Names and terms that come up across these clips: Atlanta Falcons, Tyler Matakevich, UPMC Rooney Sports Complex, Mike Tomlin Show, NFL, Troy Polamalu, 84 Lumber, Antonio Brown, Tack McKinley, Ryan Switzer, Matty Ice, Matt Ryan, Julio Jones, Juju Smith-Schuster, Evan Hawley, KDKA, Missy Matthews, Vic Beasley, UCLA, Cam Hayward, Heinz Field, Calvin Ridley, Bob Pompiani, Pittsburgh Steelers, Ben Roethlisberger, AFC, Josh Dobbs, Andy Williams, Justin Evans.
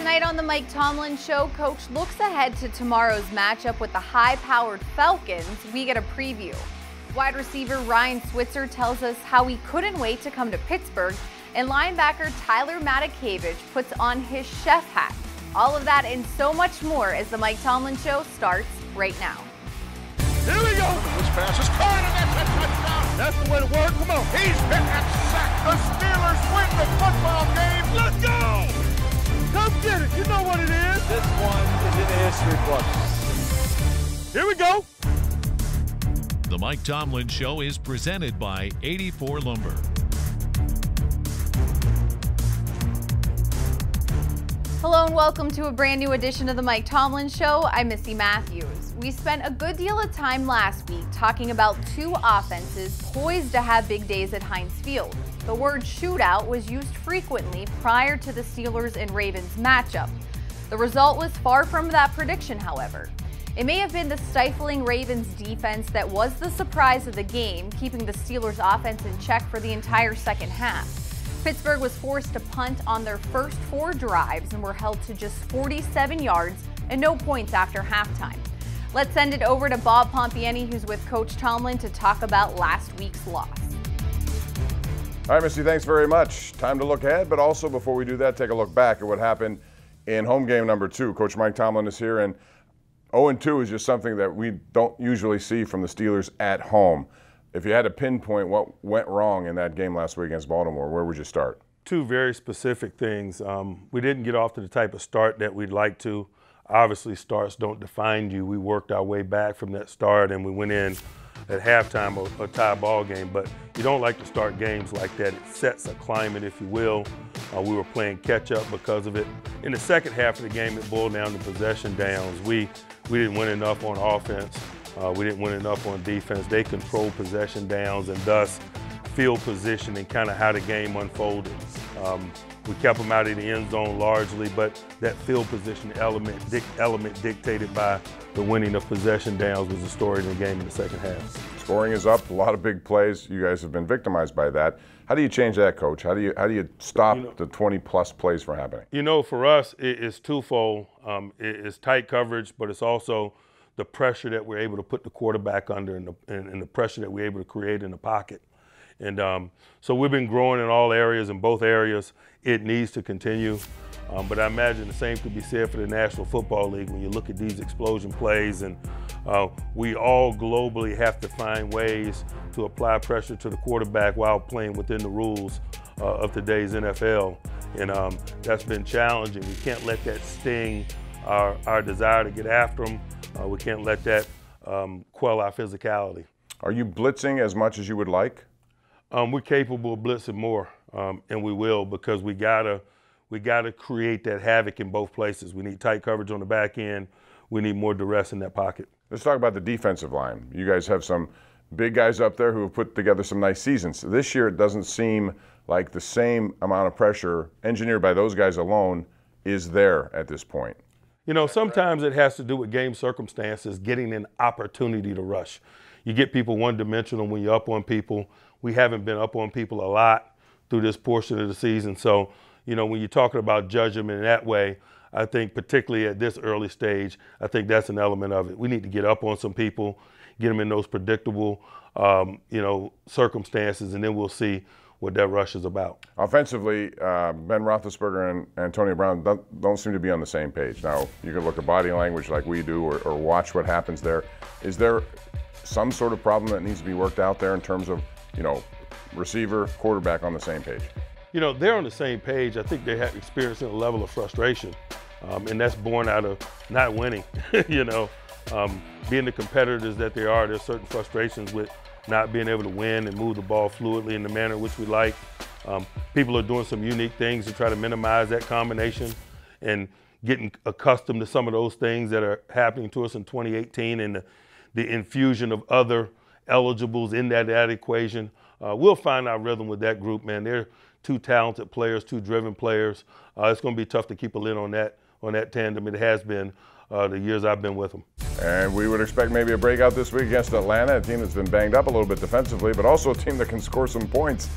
Tonight on the Mike Tomlin Show, Coach looks ahead to tomorrow's matchup with the high-powered Falcons. We get a preview. Wide receiver Ryan Switzer tells us how he couldn't wait to come to Pittsburgh, and linebacker Tyler Matakevich puts on his chef hat. All of that and so much more as the Mike Tomlin Show starts right now. Here we go! This pass is caught, and that's a touchdown! That's the way to work, come on! He's hit and sacked! The Steelers win the football game! Let's go! Come get it, you know what it is! This one is in the history books. Here we go! The Mike Tomlin Show is presented by 84 Lumber. Hello and welcome to a brand new edition of the Mike Tomlin Show. I'm Missy Matthews. We spent a good deal of time last week talking about two offenses poised to have big days at Heinz Field. The word shootout was used frequently prior to the Steelers and Ravens matchup. The result was far from that prediction, however. It may have been the stifling Ravens defense that was the surprise of the game, keeping the Steelers offense in check for the entire second half. Pittsburgh was forced to punt on their first four drives and were held to just 47 yards and no points after halftime. Let's send it over to Bob Pompiani, who's with Coach Tomlin, to talk about last week's loss. All right, Missy, thanks very much. Time to look ahead, but also before we do that, take a look back at what happened in home game number two. Coach Mike Tomlin is here, and 0-2 is just something that we don't usually see from the Steelers at home. If you had to pinpoint what went wrong in that game last week against Baltimore, where would you start? Two very specific things. We didn't get off to the type of start that we'd like to. Obviously, starts don't define you. We worked our way back from that start, and we went in at halftime a tie ball game. But you don't like to start games like that. It sets a climate, if you will. We were playing catch-up because of it. In the second half of the game, it boiled down to possession downs. We didn't win enough on offense. We didn't win enough on defense. They controlled possession downs and thus field position and kind of how the game unfolded. We kept them out of the end zone largely, but that field position element dictated by the winning of possession downs was the story of the game in the second half. Scoring is up, a lot of big plays. You guys have been victimized by that. How do you change that, Coach? How do you stop the 20-plus plays from happening? You know, for us, it's twofold. It's tight coverage, but it's also the pressure that we're able to put the quarterback under and the pressure that we're able to create in the pocket. And so we've been growing in all areas, in both areas. It needs to continue. But I imagine the same could be said for the National Football League when you look at these explosion plays. And we all globally have to find ways to apply pressure to the quarterback while playing within the rules of today's NFL. And that's been challenging. We can't let that sting our desire to get after them. We can't let that quell our physicality. Are you blitzing as much as you would like? We're capable of blitzing more, and we will, because we gotta create that havoc in both places. We need tight coverage on the back end. We need more duress in that pocket. Let's talk about the defensive line. You guys have some big guys up there who have put together some nice seasons. This year, it doesn't seem like the same amount of pressure engineered by those guys alone is there at this point. You know, sometimes it has to do with game circumstances, getting an opportunity to rush. You get people one-dimensional when you're up on people. We haven't been up on people a lot through this portion of the season. So, you know, when you're talking about judgment in that way, I think particularly at this early stage, I think that's an element of it. We need to get up on some people, get them in those predictable, you know, circumstances, and then we'll see what that rush is about. Offensively, Ben Roethlisberger and Antonio Brown don't seem to be on the same page. Now, you can look at body language like we do or watch what happens there. Is there some sort of problem that needs to be worked out there in terms of, you know, receiver, quarterback on the same page? You know, they're on the same page. I think they have experienced a level of frustration, and that's born out of not winning, you know. Being the competitors that they are, there's certain frustrations with not being able to win and move the ball fluidly in the manner in which we like. People are doing some unique things to try to minimize that combination and getting accustomed to some of those things that are happening to us in 2018 and the infusion of other eligibles in that equation. We'll find our rhythm with that group, man. They're two talented players, two driven players. It's going to be tough to keep a lid on that tandem. It has been the years I've been with them. And we would expect maybe a breakout this week against Atlanta, a team that's been banged up a little bit defensively, but also a team that can score some points.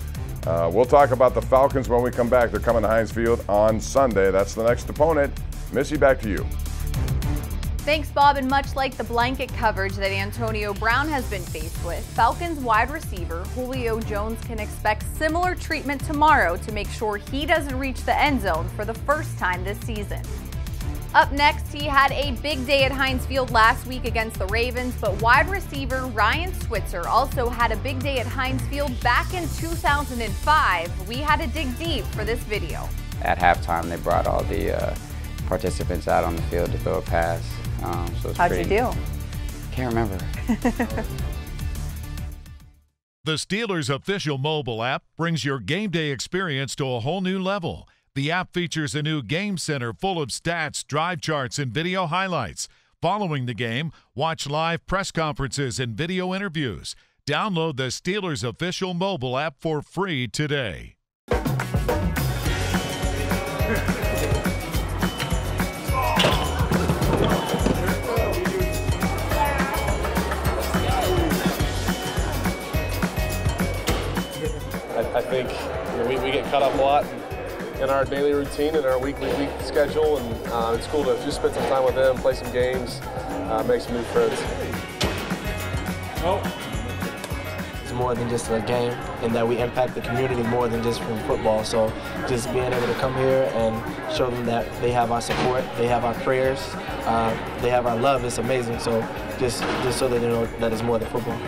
We'll talk about the Falcons when we come back. They're coming to Heinz Field on Sunday. That's the next opponent. Missy, back to you. Thanks, Bob, and much like the blanket coverage that Antonio Brown has been faced with, Falcons wide receiver Julio Jones can expect similar treatment tomorrow to make sure he doesn't reach the end zone for the first time this season. Up next, he had a big day at Heinz Field last week against the Ravens, but wide receiver Ryan Switzer also had a big day at Heinz Field back in 2005. We had to dig deep for this video. At halftime, they brought all the participants out on the field to throw a pass. How'd you do? Can't remember. The Steelers official mobile app brings your game day experience to a whole new level. The app features a new game center full of stats, drive charts, and video highlights. Following the game, watch live press conferences and video interviews. Download the Steelers official mobile app for free today. I think we get cut up a lot in our daily routine and our week schedule, and it's cool to just spend some time with them, play some games, make some new friends. It's more than just a game, and that we impact the community more than just from football. So just being able to come here and show them that they have our support, they have our prayers, they have our love, it's amazing. So just so that they know that it's more than football.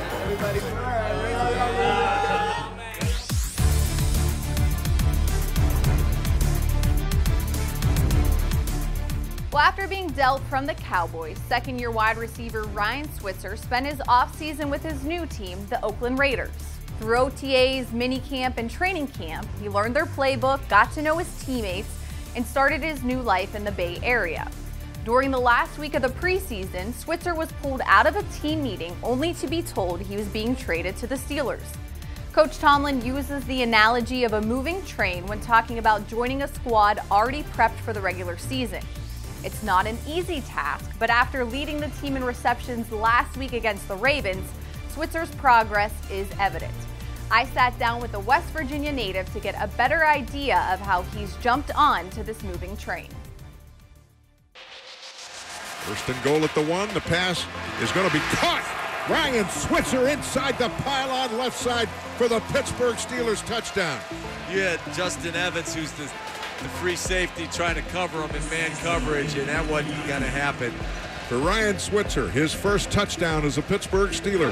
Well, after being dealt from the Cowboys, second-year wide receiver Ryan Switzer spent his offseason with his new team, the Oakland Raiders. Through OTAs, minicamp, and training camp, he learned their playbook, got to know his teammates, and started his new life in the Bay Area. During the last week of the preseason, Switzer was pulled out of a team meeting only to be told he was being traded to the Steelers. Coach Tomlin uses the analogy of a moving train when talking about joining a squad already prepped for the regular season. It's not an easy task, but after leading the team in receptions last week against the Ravens, Switzer's progress is evident. I sat down with the West Virginia native to get a better idea of how he's jumped on to this moving train. First and goal at the one. The pass is going to be caught. Ryan Switzer inside the pylon left side for the Pittsburgh Steelers touchdown. You had Justin Evans, who's the free safety, trying to cover him in man coverage, and that wasn't going to happen. For Ryan Switzer, his first touchdown as a Pittsburgh Steeler.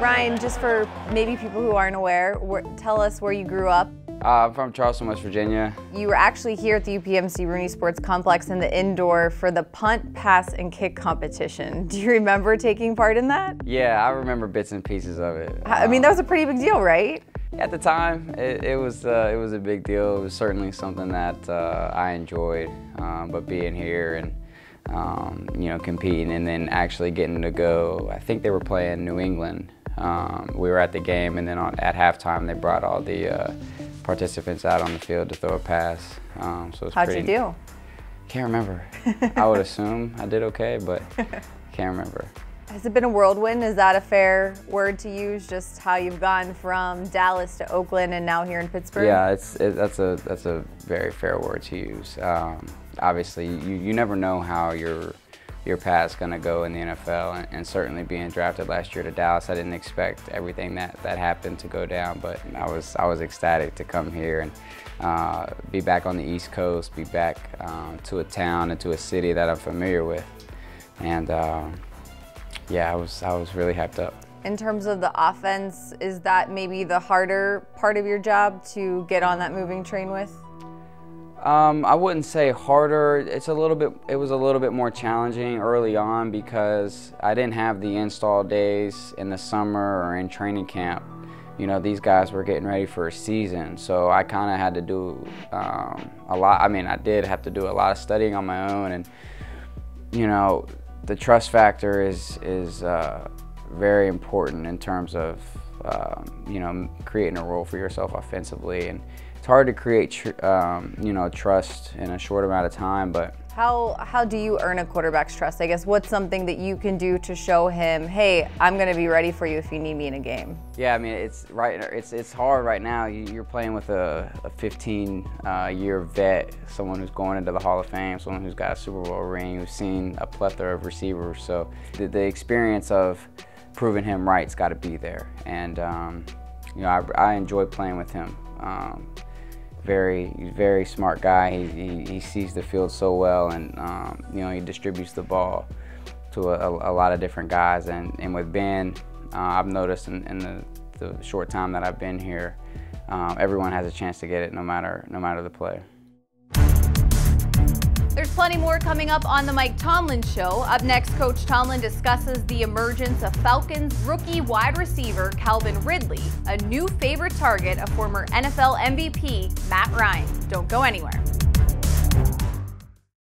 Ryan, just for maybe people who aren't aware, tell us where you grew up. I'm from Charleston, West Virginia. You were actually here at the UPMC Rooney Sports Complex in the indoor for the punt, pass, and kick competition. Do you remember taking part in that? Yeah, I remember bits and pieces of it. I mean, that was a pretty big deal, right? At the time, it was a big deal. It was certainly something that I enjoyed, but being here and you know, competing and then actually getting to go. I think they were playing New England. We were at the game, and then at halftime they brought all the participants out on the field to throw a pass. So How'd you do? Can't remember. I would assume I did okay, but can't remember. Has it been a whirlwind? Is that a fair word to use? Just how you've gone from Dallas to Oakland and now here in Pittsburgh? Yeah, that's a very fair word to use. Obviously, you never know how your path's going to go in the NFL, and certainly being drafted last year to Dallas, I didn't expect everything that happened to go down, but I was ecstatic to come here and be back on the East Coast, be back to a town and to a city that I'm familiar with, and. Yeah, I was really hyped up. In terms of the offense, is that maybe the harder part of your job to get on that moving train with? I wouldn't say harder. It was a little bit more challenging early on because I didn't have the install days in the summer or in training camp. You know, these guys were getting ready for a season, so I kind of had to do a lot. I mean, I did have to do a lot of studying on my own, and you know. The trust factor is very important in terms of you know, creating a role for yourself offensively, and it's hard to create trust in a short amount of time. But How do you earn a quarterback's trust? I guess what's something that you can do to show him, hey, I'm going to be ready for you if you need me in a game? Yeah, I mean, it's hard right now. You're playing with a 15-year vet, someone who's going into the Hall of Fame, someone who's got a Super Bowl ring, who's seen a plethora of receivers. So the experience of proving him right's got to be there. And you know, I enjoy playing with him. Very smart guy. He sees the field so well, and you know, he distributes the ball to a lot of different guys. And with Ben, I've noticed in the short time that I've been here, everyone has a chance to get it, no matter the player. There's plenty more coming up on the Mike Tomlin Show. Up next, Coach Tomlin discusses the emergence of Falcons rookie wide receiver Calvin Ridley, a new favorite target of former NFL MVP Matt Ryan. Don't go anywhere.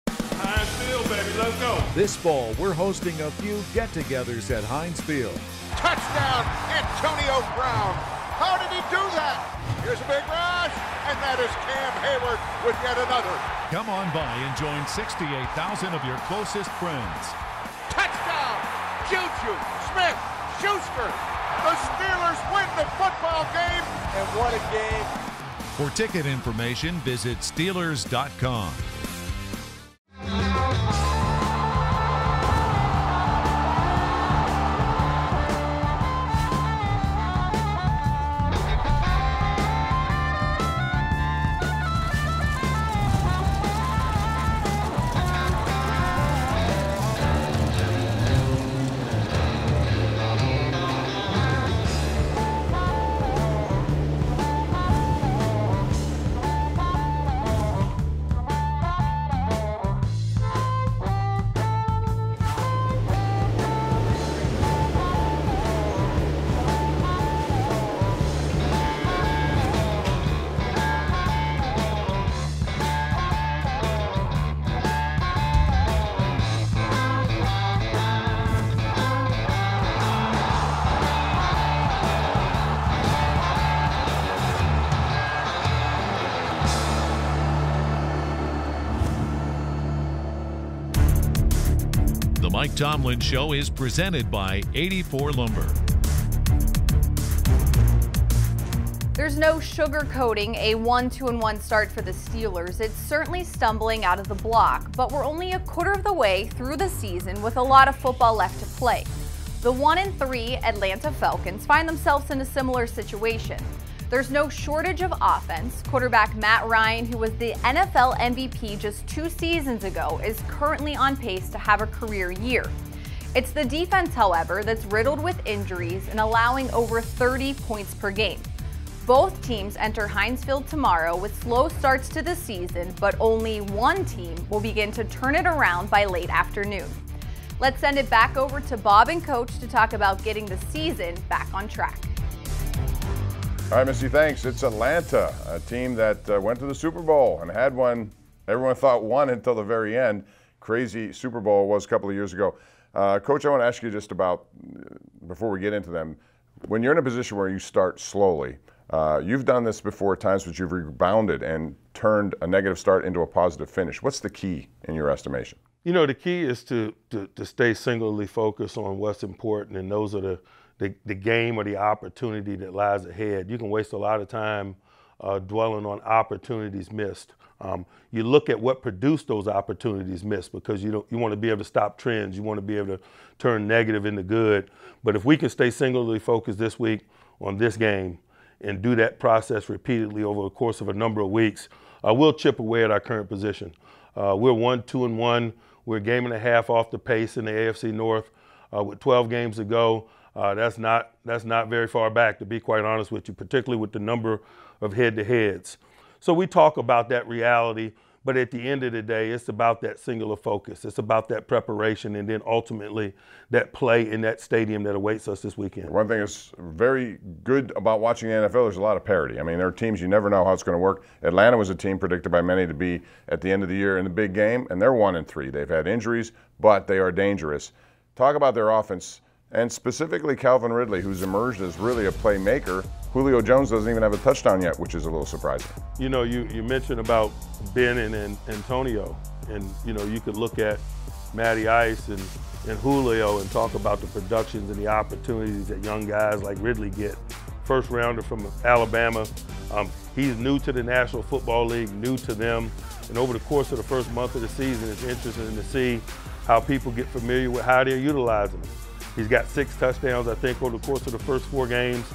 Heinz Field, baby, let's go. This fall, we're hosting a few get-togethers at Heinz Field. Touchdown, Antonio Brown. How did he do that? Here's a big rush, and that is Cam Hayward with yet another. Come on by and join 68,000 of your closest friends. Touchdown! Juju Smith-Schuster! The Steelers win the football game, and what a game. For ticket information, visit Steelers.com. Mike Tomlin Show is presented by 84 Lumber. There's no sugarcoating a 1-2-1 start for the Steelers. It's certainly stumbling out of the block, but we're only a quarter of the way through the season with a lot of football left to play. The 1-3 Atlanta Falcons find themselves in a similar situation. There's no shortage of offense. Quarterback Matt Ryan, who was the NFL MVP just 2 seasons ago, is currently on pace to have a career year. It's the defense, however, that's riddled with injuries and allowing over 30 points per game. Both teams enter Heinz Field tomorrow with slow starts to the season, but only one team will begin to turn it around by late afternoon. Let's send it back over to Bob and Coach to talk about getting the season back on track. All right, Missy, thanks. It's Atlanta, a team that went to the Super Bowl and had one. Everyone thought won until the very end. Crazy Super Bowl was a couple of years ago. Coach, I want to ask you just about, before we get into them, when you're in a position where you start slowly, you've done this before at times, but you've rebounded and turned a negative start into a positive finish. What's the key in your estimation? You know, the key is to stay singularly focused on what's important, and those are the game or the opportunity that lies ahead. You can waste a lot of time dwelling on opportunities missed. You look at what produced those opportunities missed, because you want to be able to stop trends. You want to be able to turn negative into good. But if we can stay singularly focused this week on this game and do that process repeatedly over the course of a number of weeks, we'll chip away at our current position. We're 1-2-1. We're a game and a half off the pace in the AFC North with 12 games to go. That's not very far back, to be quite honest with you, particularly with the number of head-to-heads. So we talk about that reality, but at the end of the day, it's about that singular focus. It's about that preparation, and then ultimately that play in that stadium that awaits us this weekend. One thing that's very good about watching the NFL, there's a lot of parity. I mean, there are teams you never know how it's going to work. Atlanta was a team predicted by many to be at the end of the year in the big game, and they're 1-3. They've had injuries, but they are dangerous. Talk about their offense. and specifically Calvin Ridley, who's emerged as really a playmaker. Julio Jones doesn't even have a touchdown yet, which is a little surprising. You know, you mentioned about Ben and Antonio, and you know, you could look at Matty Ice and Julio and talk about the productions and the opportunities that young guys like Ridley get. First rounder from Alabama. He's new to the National Football League, new to them. And over the course of the first month of the season, it's interesting to see how people get familiar with how they're utilizing him. He's got 6 touchdowns, I think, over the course of the first 4 games.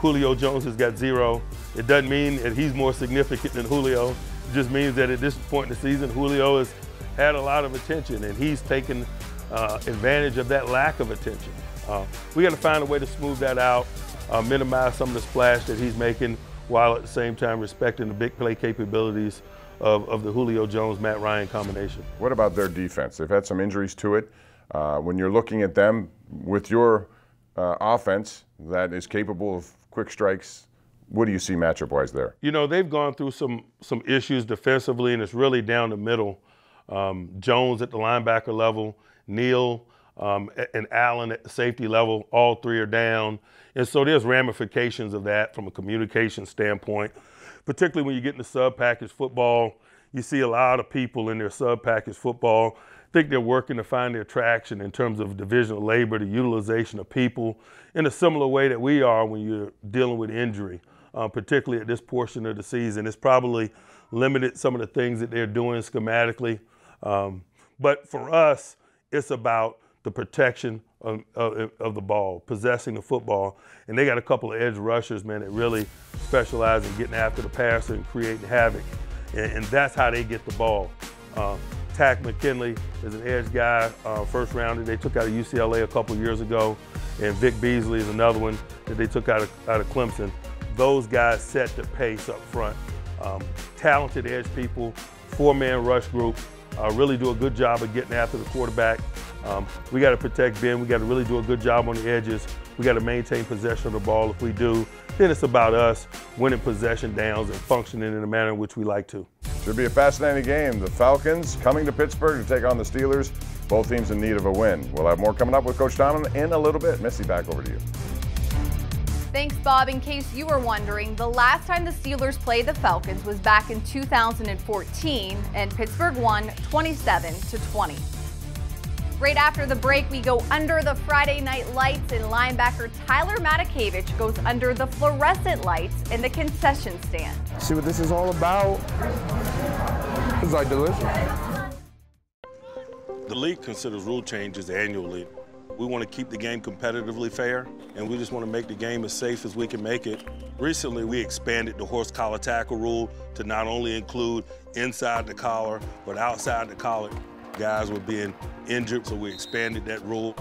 Julio Jones has got 0. It doesn't mean that he's more significant than Julio. It just means that at this point in the season, Julio has had a lot of attention, and he's taken advantage of that lack of attention. We got to find a way to smooth that out, minimize some of the splash that he's making, while at the same time respecting the big play capabilities of the Julio Jones-Matt Ryan combination. What about their defense? They've had some injuries to it. When you're looking at them with your offense that is capable of quick strikes, what do you see matchup-wise there? You know, they've gone through some issues defensively, and it's really down the middle. Jones at the linebacker level, Neal and Allen at the safety level, all 3 are down. And so there's ramifications of that from a communication standpoint, particularly when you get into sub-package football. You see a lot of people in their sub-package football. I think they're working to find their traction in terms of division of labor, the utilization of people, in a similar way that we are when you're dealing with injury, particularly at this portion of the season. It's probably limited some of the things that they're doing schematically. But for us, it's about the protection of the ball, possessing the football. And they got a couple of edge rushers, man, that really specialize in getting after the passer and creating havoc. And that's how they get the ball. Tack McKinley is an edge guy, first rounder they took out of UCLA a couple years ago. And Vic Beasley is another one that they took out of Clemson. Those guys set the pace up front. Talented edge people, 4-man rush group, really do a good job of getting after the quarterback. We got to protect Ben. We got to really do a good job on the edges. We got to maintain possession of the ball. If we do, then it's about us winning possession downs and functioning in the manner in which we like to. Should be a fascinating game. The Falcons coming to Pittsburgh to take on the Steelers. Both teams in need of a win. We'll have more coming up with Coach Tomlin in a little bit. Missy, back over to you. Thanks, Bob. In case you were wondering, the last time the Steelers played the Falcons was back in 2014, and Pittsburgh won 27-20. Right after the break, we go under the Friday night lights, and linebacker Tyler Matakevich goes under the fluorescent lights in the concession stand. See what this is all about? It's like delicious. The league considers rule changes annually. We want to keep the game competitively fair, and we just want to make the game as safe as we can make it. Recently, we expanded the horse collar tackle rule to not only include inside the collar, but outside the collar. Guys were being injured, so we expanded that rule.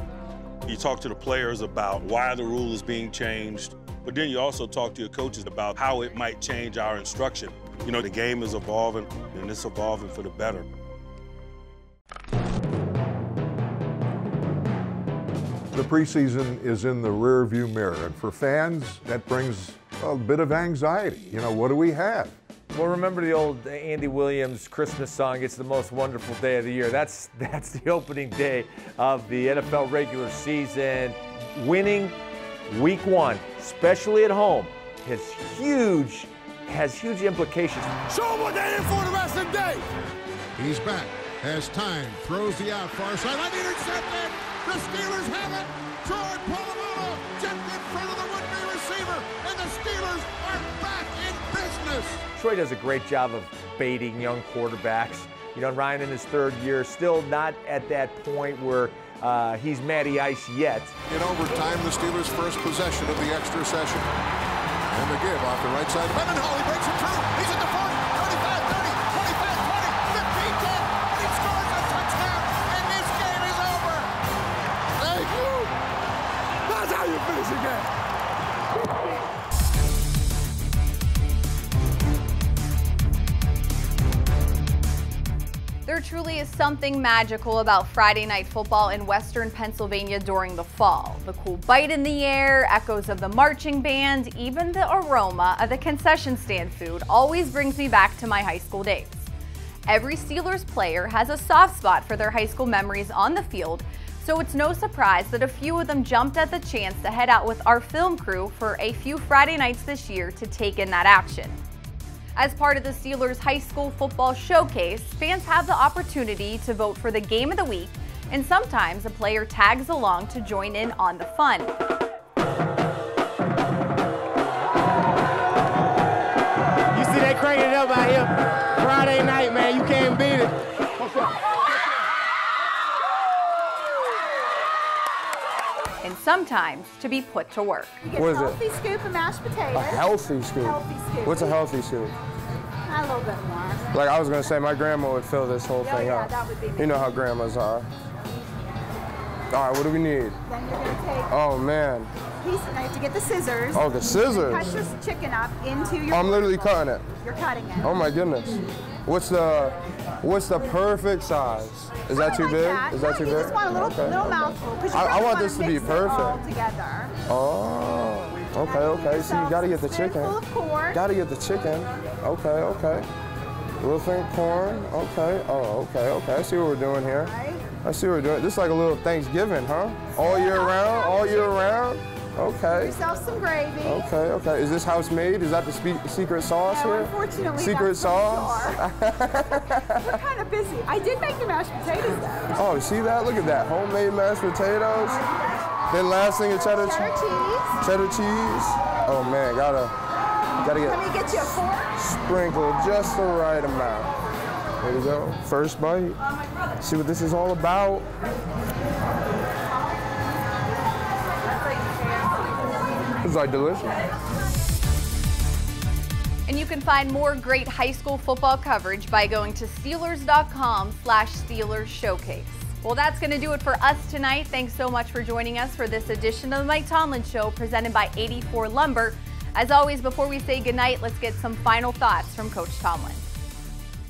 You talk to the players about why the rule is being changed, but then you also talk to your coaches about how it might change our instruction. You know, the game is evolving, and it's evolving for the better. The preseason is in the rearview mirror, and for fans, that brings a bit of anxiety. You know, what do we have? Well, remember the old Andy Williams Christmas song, "It's the most wonderful day of the year." That's the opening day of the NFL regular season. Winning week 1, especially at home, has huge implications. Show them what they did for the rest of the day. He's back, has time, throws the out far side, and intercepted. The Steelers have it. Troy Polamalu tipped in front of the would-be receiver, and the Steelers are back in business. Troy does a great job of baiting young quarterbacks. You know, Ryan in his 3rd year, still not at that point where he's Matty Ice yet. In overtime, the Steelers' first possession of the extra session. And the give off the right side. Evan Hawley breaks it through. He's at the 40, 35, 30, 25, 20, 15, 10, and he scores a touchdown, and this game is over. Thank you. That's how you finish a game. There truly is something magical about Friday night football in Western Pennsylvania during the fall. The cool bite in the air, echoes of the marching band, even the aroma of the concession stand food always brings me back to my high school days. Every Steelers player has a soft spot for their high school memories on the field, So it's no surprise that a few of them jumped at the chance to head out with our film crew for a few Friday nights this year to take in that action. As part of the Steelers High School Football Showcase, fans have the opportunity to vote for the game of the week, and sometimes a player tags along to join in on the fun. You see they cranking it up out here. Friday night, man, you can't beat it. And sometimes to be put to work. What is it? A healthy scoop of mashed potatoes. A healthy scoop? Healthy scoop. What's a healthy scoop? A little bit more. Like I was going to say, my grandma would fill this whole thing up. That would be me. You know how grandmas are. All right, what do we need? Then you're going to take to get the scissors. Oh, the scissors. Cut your chicken up into your I'm literally cutting it. You're cutting it. Oh, my goodness. What's the perfect size? Is that too big? Is that too big? You just want a little mouthful. I want this to be perfect. All together. Oh, okay, okay. So you gotta get the chicken. Gotta get the chicken. Okay, okay. Little thing of corn. Okay. Oh, okay, okay. I see what we're doing here. I see what we're doing. This is like a little Thanksgiving, huh? All year round. All year round. Okay. Yourself some gravy. Okay, okay. Is this house made? Is that the secret sauce here? Unfortunately, secret sauce? We're kind of busy. I did make the mashed potatoes, though. Oh, see that? Look at that. Homemade mashed potatoes. Then last thing is cheddar cheese. Cheddar cheese. Oh, man. Gotta get... Let me get you a fork. Sprinkle just the right amount. There we go. First bite. See what this is all about. It's like delicious. And you can find more great high school football coverage by going to Steelers.com/Steelers Showcase. Well, that's going to do it for us tonight. Thanks so much for joining us for this edition of the Mike Tomlin Show presented by 84 Lumber. As always, before we say goodnight, let's get some final thoughts from Coach Tomlin.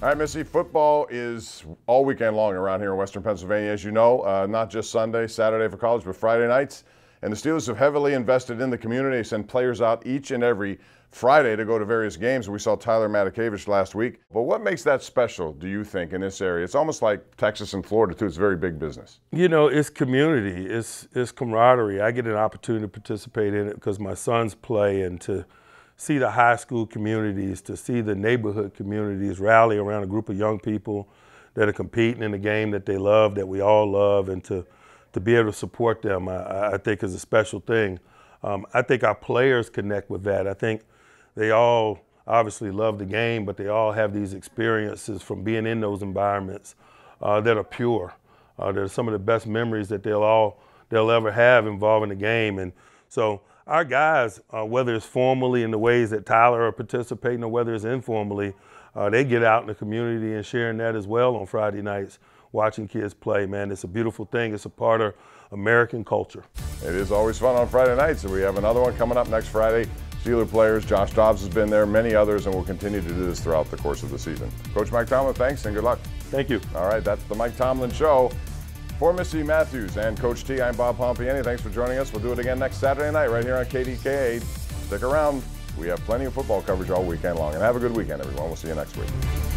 All right, Missy, football is all weekend long around here in Western Pennsylvania, as you know, not just Sunday, Saturday for college, but Friday nights. And the Steelers have heavily invested in the community. They send players out each and every Friday to go to various games. We saw Tyler Matakevich last week. But what makes that special, do you think, in this area? It's almost like Texas and Florida, too. It's very big business. You know, it's community. It's camaraderie. I get an opportunity to participate in it because my sons play, and to see the high school communities, to see the neighborhood communities rally around a group of young people that are competing in a game that they love, that we all love, and to be able to support them, I think is a special thing. I think our players connect with that. I think they all obviously love the game, but they all have these experiences from being in those environments that are pure. They're some of the best memories that they'll ever have involving the game. And so our guys, whether it's formally in the ways that Tyler are participating or whether it's informally, they get out in the community and sharing that as well on Friday nights. Watching kids play, man, it's a beautiful thing. It's a part of American culture. It is always fun on Friday nights, and we have another one coming up next Friday. Steeler players, Josh Dobbs has been there, many others, and we'll continue to do this throughout the course of the season. Coach Mike Tomlin, thanks and good luck. Thank you. All right, that's the Mike Tomlin Show. For Missy Matthews and Coach T, I'm Bob Pompiani. Thanks for joining us. We'll do it again next Saturday night right here on KDKA. Stick around. We have plenty of football coverage all weekend long, and have a good weekend, everyone. We'll see you next week.